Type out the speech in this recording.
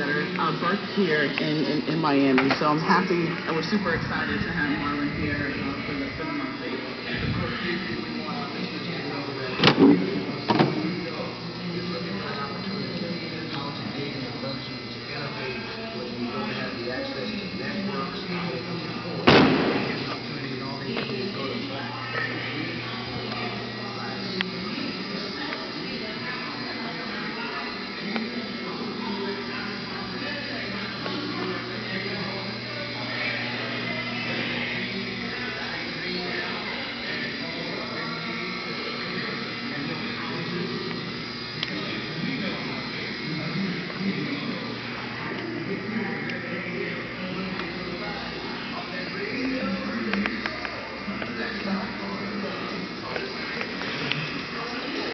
Center, Burke's here in Miami. So I'm happy and we're super excited to have Marlon here.